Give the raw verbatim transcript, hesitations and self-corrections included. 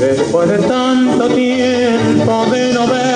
Después de tanto tiempo de no ver